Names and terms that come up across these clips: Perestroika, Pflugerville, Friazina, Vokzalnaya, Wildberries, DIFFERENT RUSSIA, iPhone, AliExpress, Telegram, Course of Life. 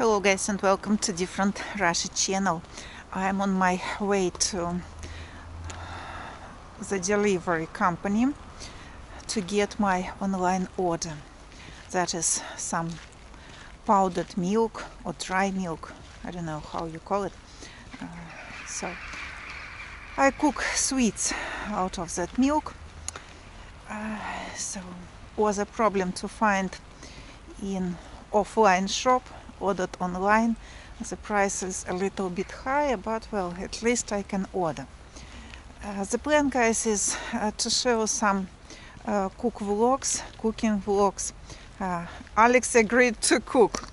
Hello guys, and welcome to Different Russia channel. I'm on my way to the delivery company to get my online order. That is some powdered milk or dry milk, I don't know how you call it. So I cook sweets out of that milk. So was a problem to find in offline shop. Ordered online, the price is a little bit higher, but well, at least I can order. The plan, guys, is to show some cooking vlogs. Alex agreed to cook.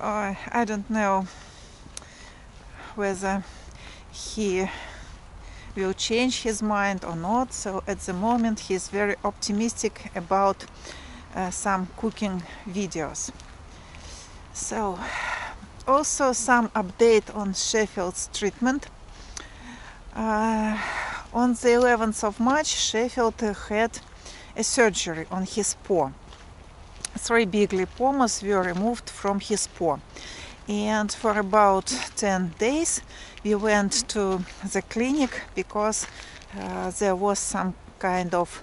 I don't know whether he will change his mind or not, so at the moment he's very optimistic about some cooking videos. So, also some update on Sheffield's treatment. On the 11th of March, Sheffield had a surgery on his paw. 3 big lipomas were removed from his paw. And for about 10 days we went to the clinic because there was some kind of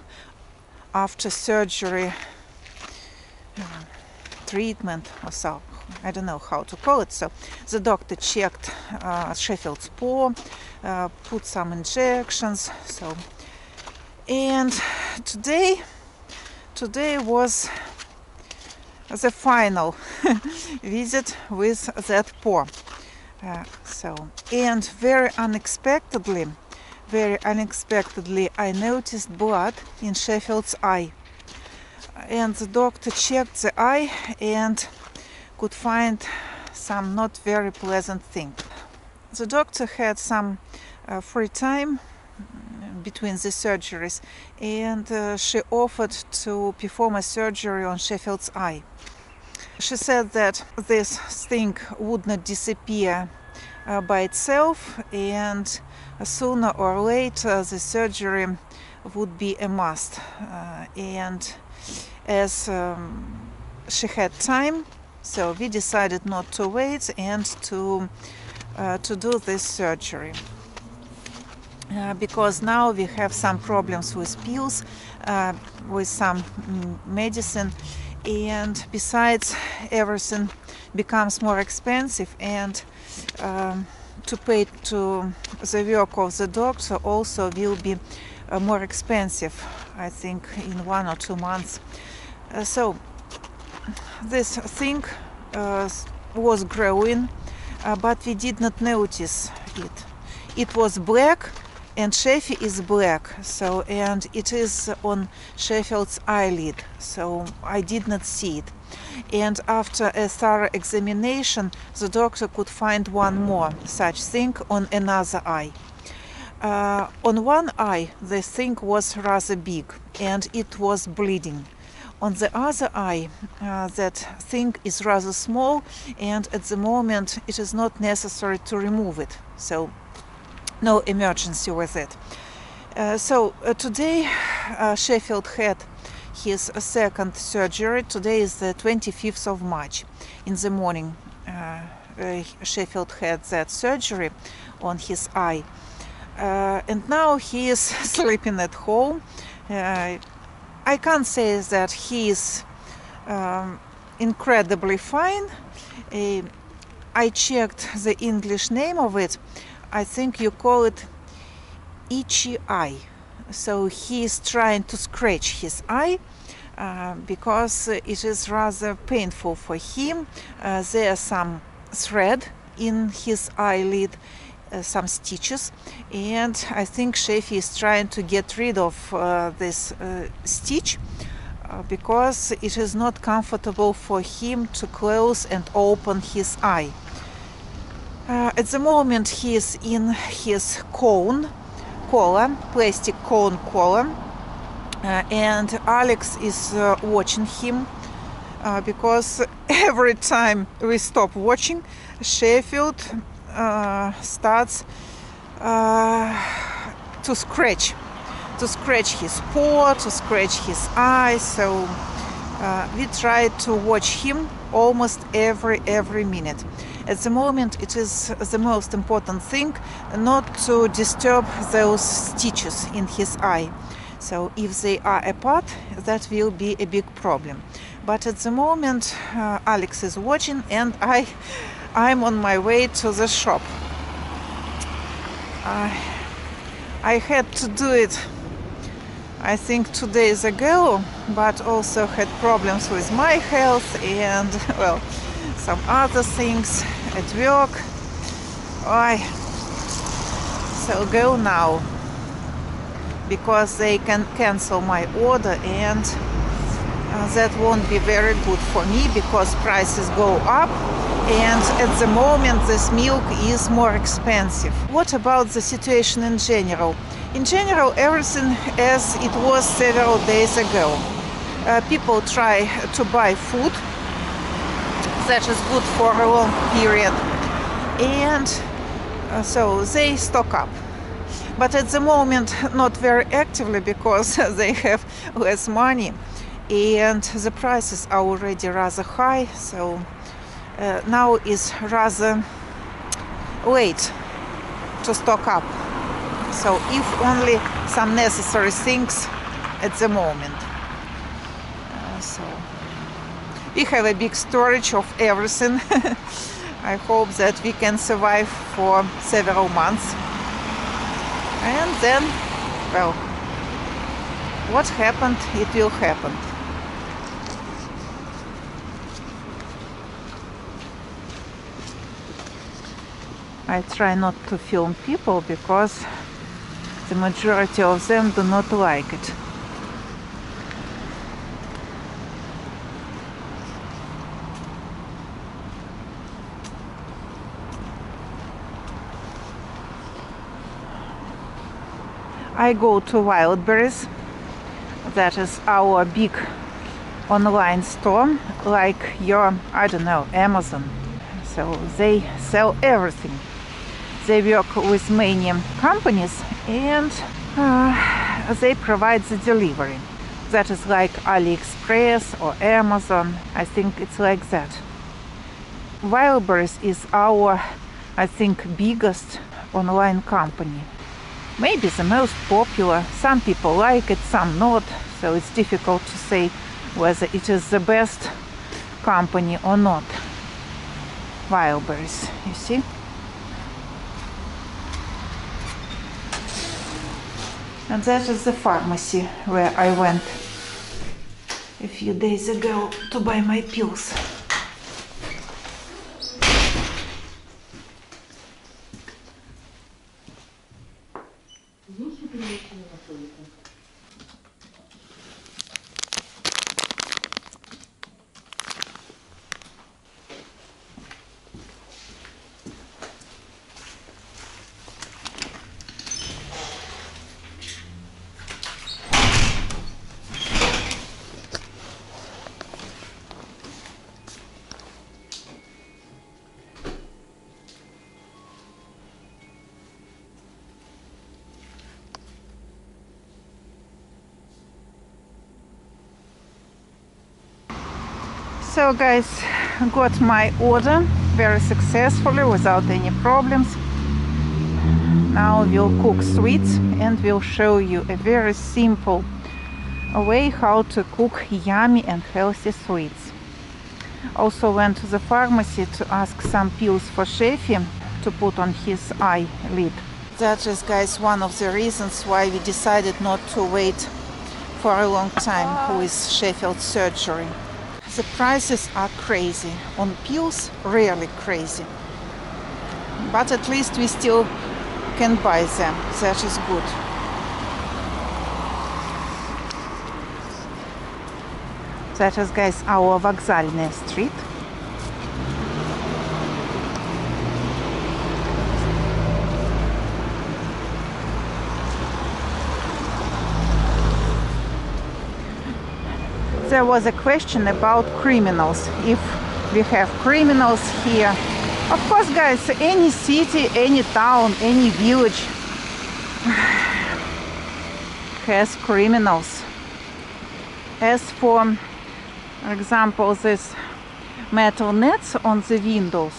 after surgery treatment or so. I don't know how to call it. So the doctor checked Sheffield's paw, put some injections. So, and today was the final visit with that paw. And very unexpectedly, I noticed blood in Sheffield's eye, and the doctor checked the eye and could find some not very pleasant thing. The doctor had some free time between the surgeries, and she offered to perform a surgery on Sheffield's eye. She said that this thing would not disappear by itself, and sooner or later the surgery would be a must. And as she had time, so we decided not to wait and to do this surgery, because now we have some problems with pills, with some medicine, and besides everything becomes more expensive, and to pay to the work of the doctor also will be more expensive, I think, in 1 or 2 months. So this thing was growing, but we did not notice it. It was black, and Sheffy is black, so, and it is on Sheffield's eyelid, so I did not see it. And after a thorough examination, the doctor could find one more such thing on another eye. On one eye the thing was rather big, and it was bleeding. On the other eye, that thing is rather small, and at the moment it is not necessary to remove it, so no emergency with it. Today Sheffield had his second surgery. Today is the 25th of March in the morning. Sheffield had that surgery on his eye, and now he is sleeping at home. I can't say that he is incredibly fine. I checked the English name of it. I think you call it itchy eye. So he is trying to scratch his eye because it is rather painful for him. There are some thread in his eyelid, some stitches, and I think Sheffy is trying to get rid of this stitch because it is not comfortable for him to close and open his eye. At the moment he is in his plastic cone collar, and Alex is watching him, because every time we stop watching, Sheffield starts to scratch his paw, to scratch his eye. So We try to watch him almost every minute. At the moment it is the most important thing not to disturb those stitches in his eye. So if they are apart, that will be a big problem. But at the moment Alex is watching, and I'm on my way to the shop. I had to do it, I think, 2 days ago, but also had problems with my health and, well, some other things at work. So go now, because they can cancel my order, and that won't be very good for me, because prices go up, and at the moment this milk is more expensive. What about the situation in general? In general, everything as it was several days ago. People try to buy food that is good for a long period, and so they stock up. But at the moment not very actively, because they have less money and the prices are already rather high, so now is rather late to stock up. So if only some necessary things at the moment. So we have a big storage of everything. I hope that we can survive for several months. And then, well, what happened, it will happen. I try not to film people, because the majority of them do not like it. I go to Wildberries, that is our big online store, like your, I don't know, Amazon. So they sell everything. They work with many companies, and they provide the delivery. That is like AliExpress or Amazon. I think it's like that. Wildberries is our, I think, biggest online company. Maybe the most popular. Some people like it, some not. So it's difficult to say whether it is the best company or not. Wildberries, you see? And that is the pharmacy where I went a few days ago to buy my pills. So guys, got my order very successfully without any problems. Now we'll cook sweets, and we'll show you a very simple way how to cook yummy and healthy sweets. Also went to the pharmacy to ask some pills for Sheffy to put on his eyelid. That is, guys, one of the reasons why we decided not to wait for a long time with Sheffy's surgery. The prices are crazy on pills, really crazy, but at least we still can buy them. That is good. That is, guys, our Vokzalnaya street. There was a question about criminals, if we have criminals here. Of course, guys, any city, any town, any village has criminals. As for For example, these metal nets on the windows,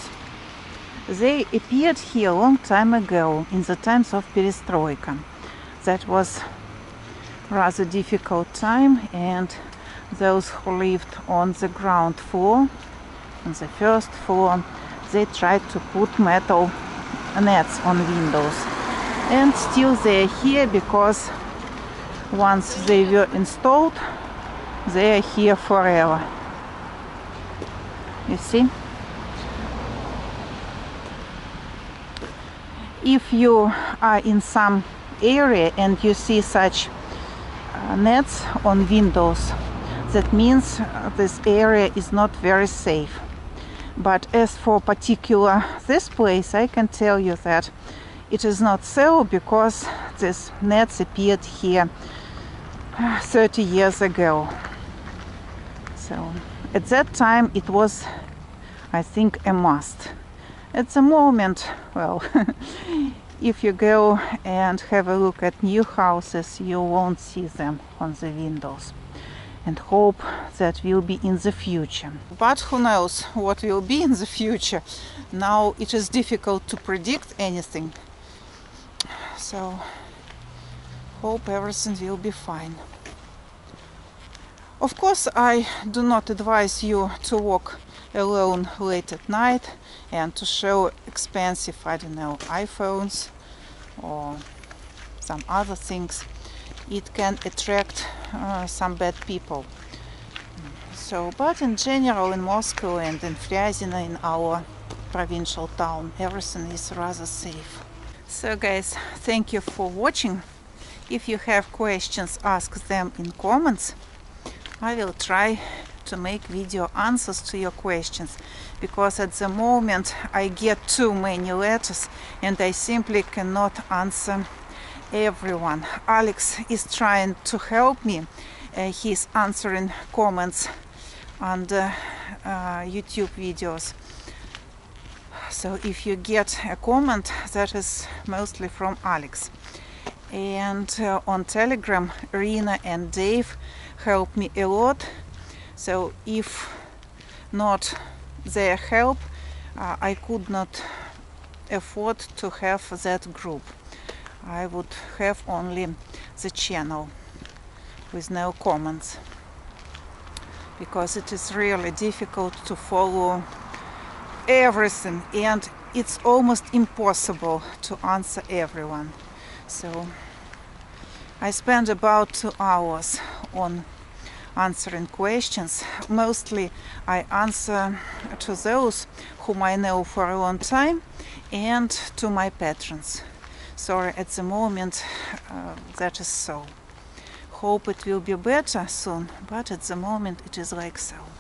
they appeared here a long time ago, in the times of Perestroika. That was rather difficult time, and those who lived on the ground floor, on the first floor, they tried to put metal nets on windows, and still they are here, because once they were installed, they are here forever. You see, if you are in some area and you see such nets on windows, that means this area is not very safe. But as for particular this place, I can tell you that it is not so, because these nets appeared here 30 years ago. So at that time it was, I think, a must. At the moment, well, if you go and have a look at new houses, you won't see them on the windows. And hope that will be in the future. But who knows what will be in the future? Now it is difficult to predict anything. So hope everything will be fine. Of course, I do not advise you to walk alone late at night and to show expensive, I don't know, iPhones or some other things. It can attract some bad people. So, but in general, in Moscow and in Friazina, in our provincial town, everything is rather safe. So guys, thank you for watching. If you have questions, ask them in comments. I will try to make video answers to your questions, because at the moment I get too many letters and I simply cannot answer everyone. Alex is trying to help me. He's answering comments under YouTube videos. So if you get a comment, that is mostly from Alex. And on Telegram, Rina and Dave help me a lot. So if not their help, I could not afford to have that group. I would have only the channel with no comments, because it is really difficult to follow everything and it's almost impossible to answer everyone. So I spend about 2 hours on answering questions. Mostly I answer to those whom I know for a long time and to my patrons. Sorry, at the moment that is so. Hope it will be better soon, but at the moment it is like so.